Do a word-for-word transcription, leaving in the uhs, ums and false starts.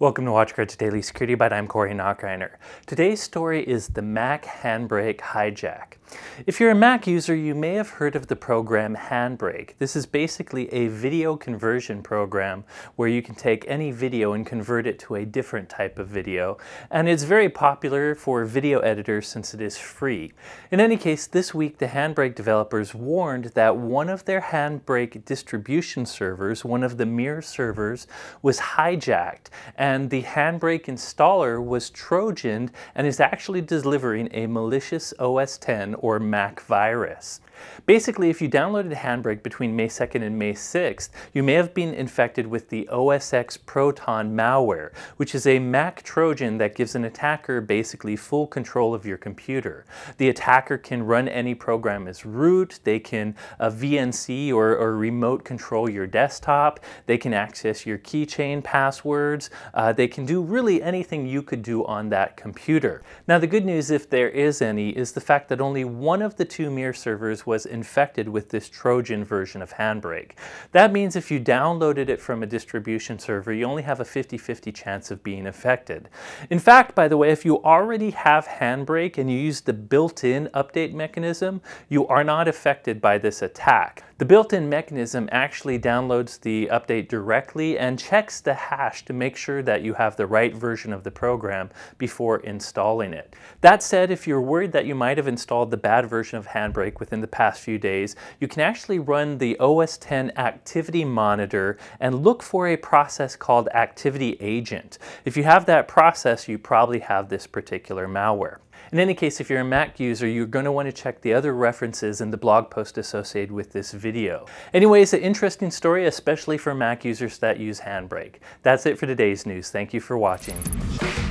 Welcome to WatchGuard's Daily Security Bite. I'm Corey Nachreiner. Today's story is the Mac HandBrake hijack. If you're a Mac user, you may have heard of the program HandBrake. This is basically a video conversion program where you can take any video and convert it to a different type of video. And it's very popular for video editors since it is free. In any case, this week the HandBrake developers warned that one of their HandBrake distribution servers, one of the mirror servers, was hijacked. And And the HandBrake installer was trojaned and is actually delivering a malicious O S ten or Mac virus. Basically, if you downloaded HandBrake between May second and May sixth, you may have been infected with the O S X Proton malware, which is a Mac Trojan that gives an attacker basically full control of your computer. The attacker can run any program as root, they can uh, V N C or, or remote control your desktop, they can access your keychain passwords, uh, they can do really anything you could do on that computer. Now the good news, if there is any, is the fact that only one of the two mirror servers was infected with this Trojan version of HandBrake. That means if you downloaded it from a distribution server, you only have a fifty fifty chance of being affected. In fact, by the way, if you already have HandBrake and you use the built-in update mechanism, you are not affected by this attack. The built-in mechanism actually downloads the update directly and checks the hash to make sure that you have the right version of the program before installing it. That said, if you're worried that you might have installed the bad version of HandBrake within the past few days, you can actually run the O S ten activity monitor and look for a process called activity agent. If you have that process, you probably have this particular malware. In any case, if you're a Mac user, you're going to want to check the other references in the blog post associated with this video. Anyway, it's an interesting story, especially for Mac users that use HandBrake. That's it for today's news. Thank you for watching.